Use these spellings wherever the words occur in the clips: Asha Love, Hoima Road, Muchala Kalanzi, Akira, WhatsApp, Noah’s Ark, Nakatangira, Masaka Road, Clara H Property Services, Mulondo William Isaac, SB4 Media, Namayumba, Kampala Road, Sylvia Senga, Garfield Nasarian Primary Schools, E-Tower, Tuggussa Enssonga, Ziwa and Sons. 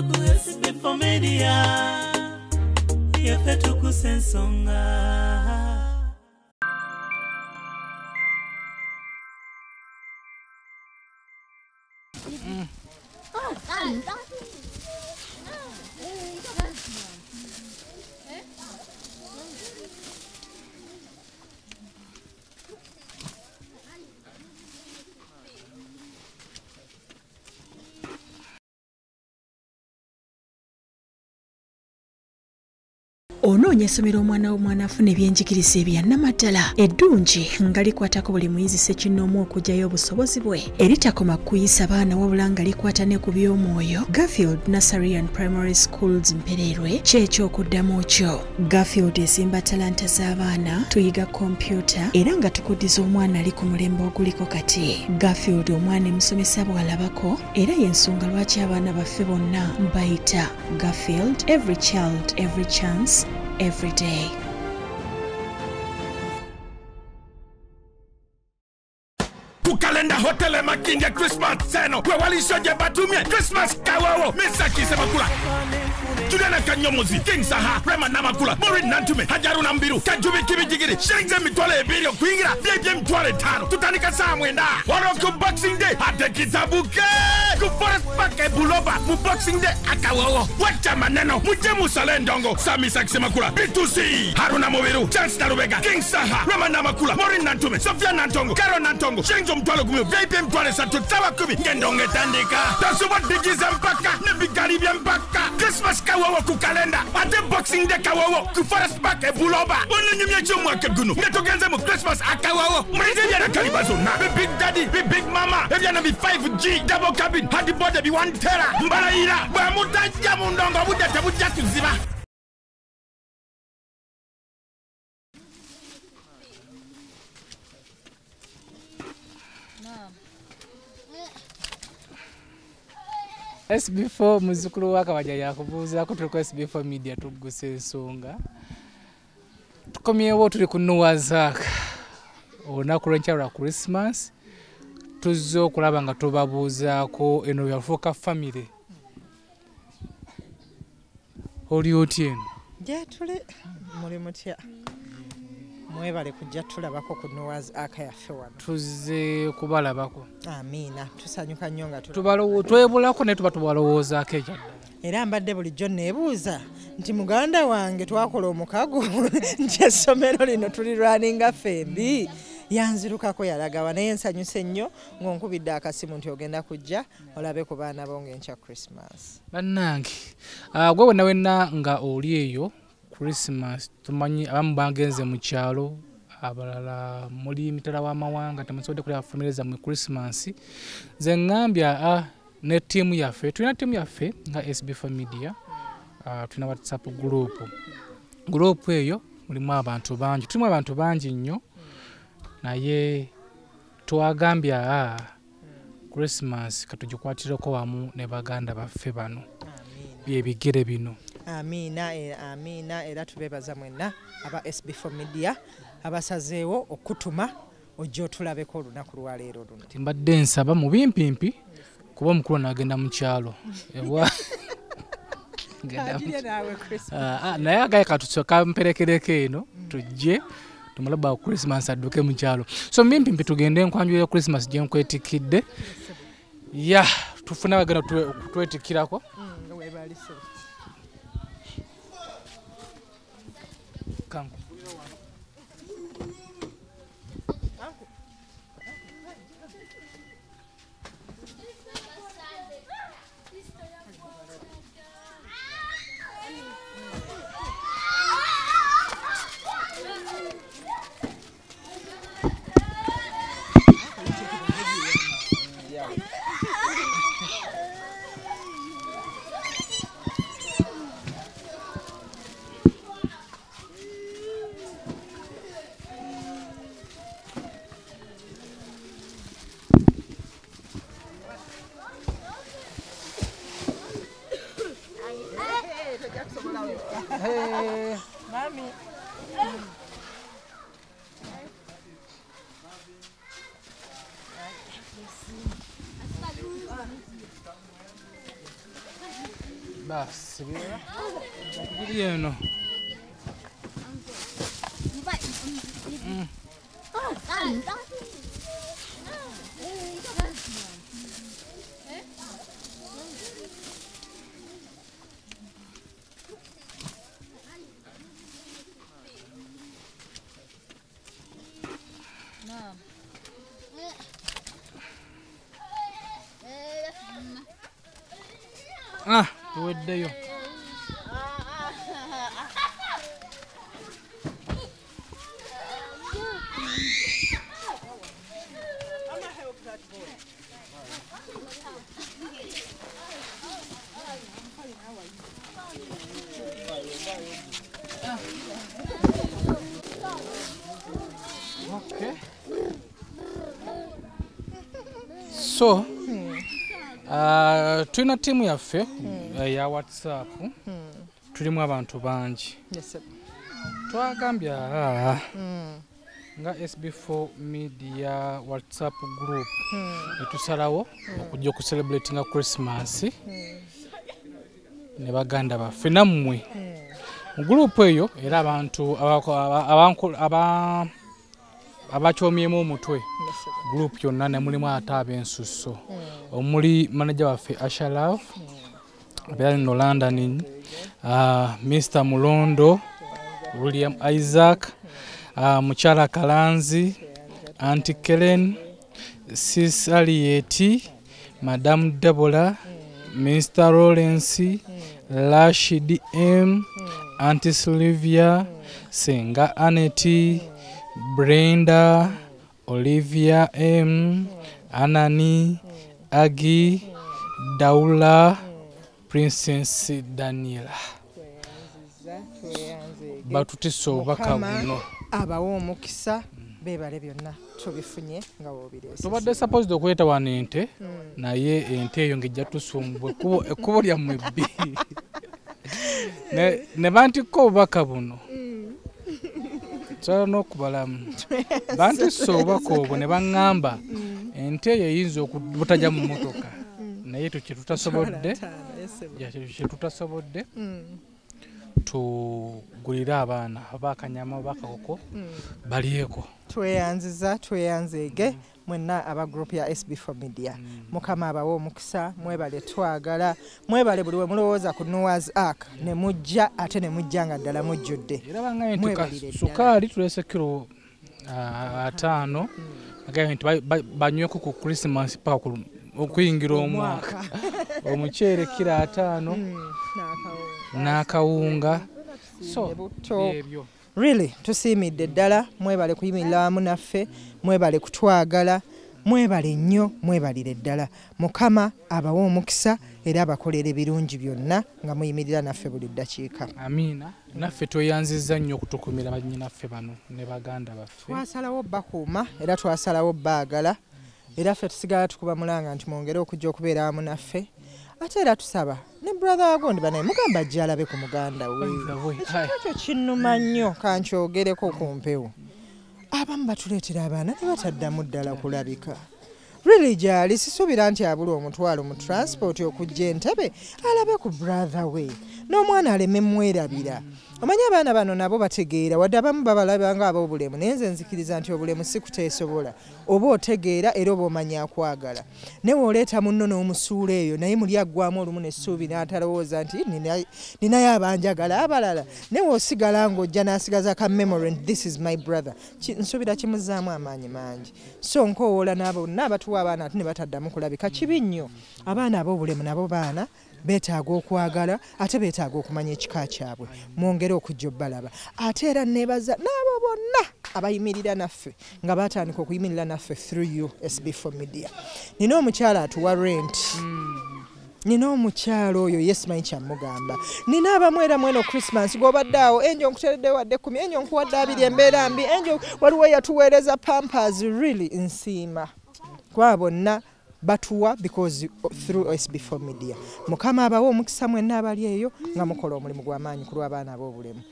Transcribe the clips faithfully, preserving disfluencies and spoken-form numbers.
Ndugu S B four Media yafetu kusensonga. Ono nyesomero omwana omwana afune ebyenjigiriza ebya namatala eddungi nga likwatako buli muyizi sekinnoomu okujayo obusobozi bwe eritakoma kuyisa baana wabula nga likwata ne ku by'omwoyo. Garfield Nasarian Primary Schools Mpererwe ky'ekyokuddamu kyo. Garfield esimba talanta z'abaana, tuyiga kompyuta era nga tukuddiza omwana ali ku mulembe oguliko kati. Garfield omwana emusomesa bw'alabako era y'ensonga lwaki abaana baffe bonna bayita Garfield, every child, every chance, every day. Kukalenda hotele makinge Christmas seno kwa walishoje batumie Christmas kawawo misaki semakula tudana kanyomozi king saha rema namakula mori nantume hajaru na mbiru kajubi kibijigiri shirinze mitwale ebiri okuingira byebye mitwale tano tutandika saa mwenda waroko boxing day atekiza buke ku forest park ebuloba mu boxing day akawawo wacha maneno muje musale ndongo samisaki semakula bitusi haruna mubiru chance tarubega king saha rema namakula mori nantume sofia nantongo karo nantongo shirinzo mtwale kumio V I P mtwale sato tawa kumi ngendonge tandika tasuba digiza mpaka nebikaribia mpaka Christmas kawawa ku kalenda ate boxing day kawawa ku forest park e buloba onye nyimyeche mwake gunu ngetogenze mu Christmas akawawa mwenye yana kalibazo na be big daddy be big mama ebya na be five G double cabin hadi bode be one tera mbala ira bwa mutajja mundongo budde tabujja kuziba. S B four muzukulu waka wajaya kubuza kutuliko S B four Media tuguse songa tukomyewo tuli kunuwa zaka onaku lwa Christmas tuzze okulaba nga tubabuuzaako eno yafuuka family oli otieno je tuli muri mutya mwebale kujja tulabako kunuwa zaka yaffe wano tuzze kubalabako. Amina tusanyuka nnyo nga tubalowo twebulako ne tuba tubalowoozaako ejjadde era mbadde bulijjo neebuuza nti muganda wange twakola omukago nti essomero lino tulirwaninga ffembi yanzirukako yalagawa naye nsanyuse nnyo ng'onkubidde akasimu nti ogenda kujja olabe ku baana bo ng'enkya Christmas. Bannange gwe wenna wenna nga oli eyo Christmas tumanyi abamu bagenze mu kyalo abalala muri mitala w'amawanga temusodde kulya bafumireza mu Christmas nze ngambya a ne tiimu yaffe tulina tiimu yaffe nga S B four Media uh, tulina WhatsApp group group eyo mulimu abantu bangi tulimu abantu bangi nnyo naye twagambya a Christmas katugikwatireko wamu ne baganda baffe bano bye bigere bino. Amina e, amina era tubebaza mwenna aba S B four Media abasazeewo okutuma ojja otulabeko olunaku lwaleero luno. Timbadde nsaba mu bimpimpi kuba omukulu n'agenda mu kyalo ewa naye agaye katusooka mperekereko eno tujje tumulaba Christmas adduke mu kyalo so mu bimpimpi tugende enkwanjula ya Christmas gye nkwetikidde ya tufune abagenda okutwetikirako. Kanku. Hey, mommy. Basi bila bila no. Ah, do it there. Okay. So, uh, tuna timu yaffe ya WhatsApp. Tulimu abantu banji. Yes sir. Twagambya nga S B four Media WhatsApp group. Etusalawo okujja ku celebrate nga Christmas. Ne baganda baffe nammwe. Group eyo era abantu abanku aba abachomyemo mutwe group yonna ne mulimu atabe ensusso omuli manager waffe Asha Love abali no London uh, Mister Mulondo William Isaac uh, Muchala Kalanzi Auntie Kellen Sis Alieti Madam Debola Mister Lawrence Rashid M Auntie Sylvia Senga Aneti Brenda, Olivia M, Anani, Aggie, Daula, Princess Daniela. Batutiso bakabuno. Abawo mukisa beba lebyonna tubifunye nga wobirese. Tubadde supposed okweta wanente na ye ente yongejja tusumbwe kubo kubo lya mwebbi. Ne ne banti ko bakabuno. Tano kubalamu bantu soba kobo ne bangamba ente yeyinzo okutaja mu motoka na yetu kye tutasobodde ya kye tutasobodde to gulira abana abakanyama bakakoko baliyeko tweyanziza tweyanzege mwenna aba group ya S B four Media mukama abawo mukisa mwebale twagala mwebale buliwe mulowooza ku Noah's Ark ne mujja ate ne mujjanga ddala mujjudde era bangaye sukaali tulese kilo atano agaye nti banyweko ku Christmas pa ku okuyingira omwaka omuchere kilo atano na kawunga so ebyo really to see me the dala mwebale kuyimirira mu naffe mwebale kutwagala mwebale nnyo mwebalire ddala mukama abawo omukisa era abakolera ebirungi byonna nga muyimirira naffe buli ddakiika amina naffe tweyanzizza nnyo okutukumira bannyina naffe bano ne baganda baffe twasalawo bakuuma era twasalawo baagala era ffe tusigala tukuba mulanga nti mwongere okujja okubeera amu naffe ate era tusaba ne brother agondi banaye mugamba ajja alabe ku muganda we ekyo kinnuma nnyo kankyogereko ku mpewo abamu batuleetera abaana ne bataddamu ddala kulabika really gyali sisuubira nti abula omutwalo mu transport okujja entebe alabe ku brother we n'omwana aleme mwerabira omanyi abaana bano nabo bategeera wadde abamu babalaba nga ab'obulemu naye nze nzikiriza nti obulemu si kuteesobola oba otegeera era oba omanya akwagala ne woleeta munno n'omusuula eyo naye muli aggwamu olumu n'essuubi n'atalowooza nti ninayo abanjagala abalala ne woosigala ng'ojja n'asigaza ka memorand this is my brother nsuubira kimuzaamu amaanyi mangi so nkoowoola n'abonna abatuwa abaana ate ne bataddamu kulabika kibi nnyo abaana ab'obulemu nabo baana beetaaga okwagala ate beetaaga okumanya ekika kyabwe mwongere okujja obbalaba ate era neebaza n'abo bonna abayimirira naffe nga baatandika okuyimirira naffe through you S B four Media nina omukyala atuwa renti nina omukyala oyo yesimanyi kyamugamba nina abamu era mweno Christmas gw'obadde awo enjo nkutereddeyo wadde kkumi enjo nkuwadde abiri embeera mbi enjo waliwo eyatuweereza pampers really nsiima kwa bonna batuwa because through S B four Media mukama abawo omukisa mwenna abali eyo nga mukola omulimu gw'amaanyi ku lw'abaana ab'obulemu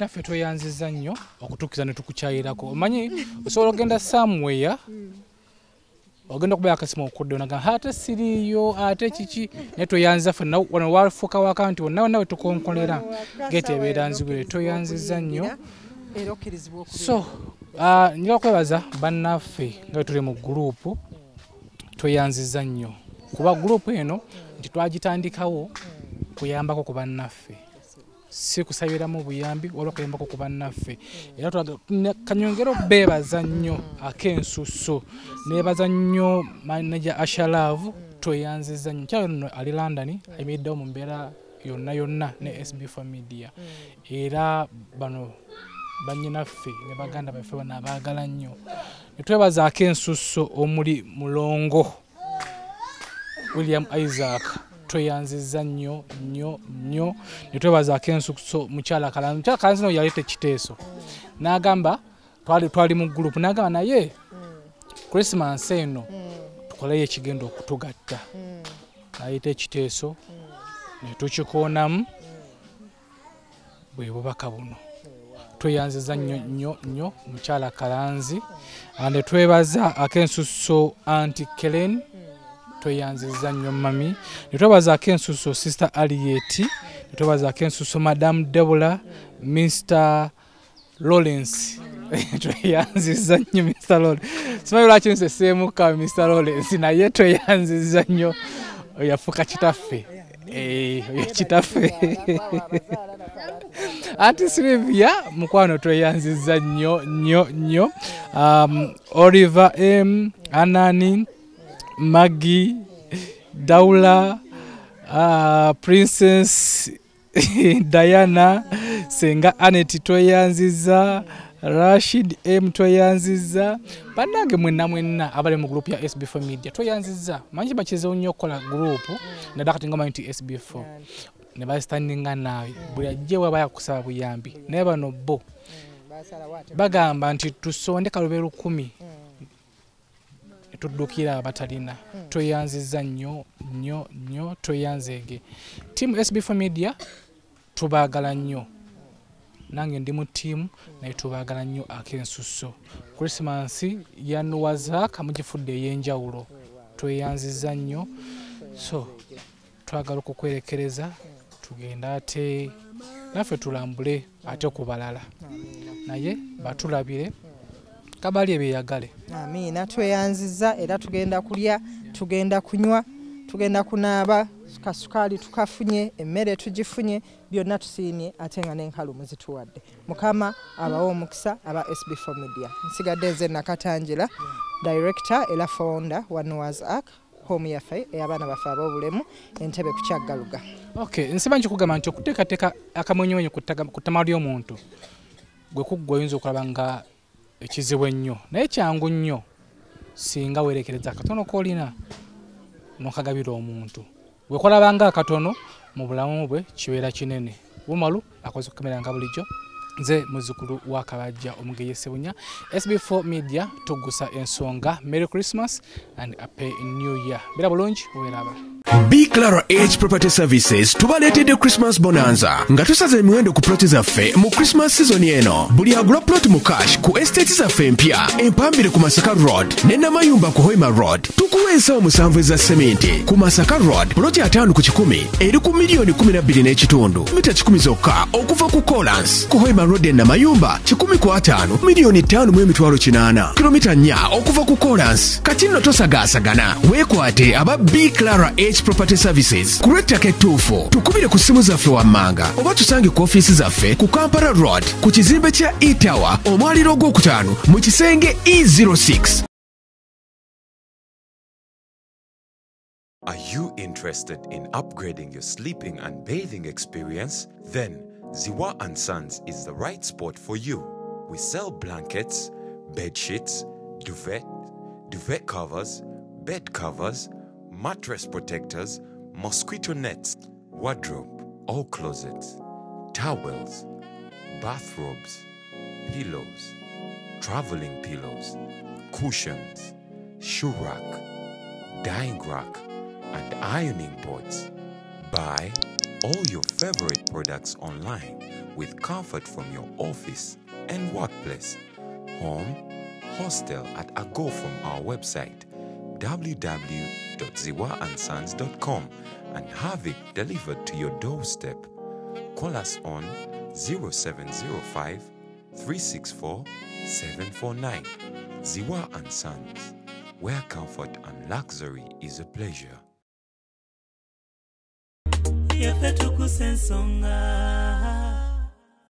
naffe tweyanziza nnyo okutuukiza ne tukukyayirako omanyi osobola ogenda somewhere ogenda kubayakasima okuddonaga hata siriyo ate kiki neto yanza funa wano wafuka wakanti wonna nawe tukonkolera gete beranzi gwe to yanziza nnyo ero kirizibwa okudde so ah nyo kwebaza banafe nga tuli mu group to yanziza nnyo kuba group eno ntitwagitandikawo kuyambako ku banafe si kusabira mu buyambi walo kuyambako ku banafe era kanyongero bebaza nnyo akensuso nebaza nnyo manager Ashalavu to yanziza nnyo kyano ali London ayimidde mu mbeera yonna yonna ne S B four Media era bano banyinaffe ne baganda baffe banabaagala nnyo netwebaza akensuso omuli mulongo William Isaac tweyanziza nnyo nnyo nnyo netwebaza akensuso mukyala Kalanu mukyala Kalanu yalete kiteeso n'agamba twali twali mu group n'agamba naye Christmas eno tukoleyo ekigenda okutugatta ayite ekiteeso ne tukikoonamu bwe bubaka buno tweyanziza nnyo nnyo nnyo mukyala Kalanzi ande twebaza akensuso anti Kelen tweyanziza nnyo mami netwebaza akensuso sister Alieti netwebaza akensuso madam Debula Mister Lawrence tweyanziza nnyo Mister Lawrence simanyi lwaki nseseemuka Mister Lawrence naye tweyanziza nnyo yafuka kitaffe eh kitaffe Ati Sylvia mukwano tweyanziza nnyo nnyo nnyo um Oliver M Anani Maggie Daula uh, Princess Diana Senga Aneti tweyanziza Rashid M tweyanziza banange mwenna mwenna abali mu group ya S B four Media tweyanziza manji bachezo nnyo kola group na dakatinga manti S B four ne baistandinga nawe bulajje wabaya kusaba buyambi naye bano bo bagamba nti tusonde kalubero kumi tudukira abatalina tweyanziza nnyo nnyo nnyo tweyanzege team S B four Media tubaagala nnyo nange ndi mu team naye tubaagala nnyo akensuso Christmas yanuwaza kamujifudde yenjawulo tweyanziza nnyo so twagala okukwerekereza tugenda ate naffe tulambule ate kubalala naye batulabire kabali ebiyagale amina tweyanziza era tugenda kulya tugenda kunywa tugenda kunaaba kasukali tukafunye emmere tugifunye byonna tusiimye atenga n'enkalu muzituwadde mukama abawo omukisa aba S B four Media nsigadde nze Nakatangira director era founder wa Noah's Ark home yafe eyabana bafaba obulemu entebe kukyagaluga okay nsibanji kugamba nti okuteka teka akamwenyonyo kutaga kutamali omuntu gwe kuggoyinza okulabanga ekizibu ennyo naye kyangu nnyo singa werekereza katono kolina nokagabira omuntu wekolabanga akatono mu bulamu bwe kibeera kinene bumalu akoze kukamera nga bulijjo nze muzukulu wakabajja omugeyesebunya S B four Media tugusa ensonga Merry Christmas and Happy New Year bila bulungi oweraba Be Clara H Property Services tubaletedde Christmas bonanza nga tusaze emiwendo ku ploti zaffe mu Christmas season eno buli agula plot mu cash ku estate zaffe mpya empambire ku Masaka Road ne Namayumba ku Hoima Road tukuwa ensawo musanvu eza sementi ku Masaka Road ploti atano ku kikumi eri ku miliyoni kumi na bbiri n'ekitundu mita kikumi zokka okuva ku Collins ku Hoima Road na Mayumba kikumi ku atano miliyoni tano mu emitwalo kinana kilomita nnya okuva ku Collins kati nno tosagaasagana weekwate aba Be Clara H Property Services kureta ketufu tukubire ku simu zaffe wammanga oba tusange ku office zaffe ku Kampala Road ku kizimbe kya E-Tower omwaliro gw'okutaano mu kisenge E zero six. Are you interested in upgrading your sleeping and bathing experience? Then Ziwa and Sons is the right spot for you. We sell blankets, bed sheets, duvet, duvet covers, bed covers, mattress protectors, mosquito nets, wardrobe or closets, towels, bathrobes, pillows, traveling pillows, cushions, shoe rack, dyeing rack, and ironing boards. Buy all your favorite products online with comfort from your office and workplace, home, hostel at a go from our website w w w dot ziwa and sons dot com and have it delivered to your doorstep. Call us on zero seven zero five, three six four, seven four nine. Ziwa and Sons, where comfort and luxury is a pleasure. Yefe tukusensonga.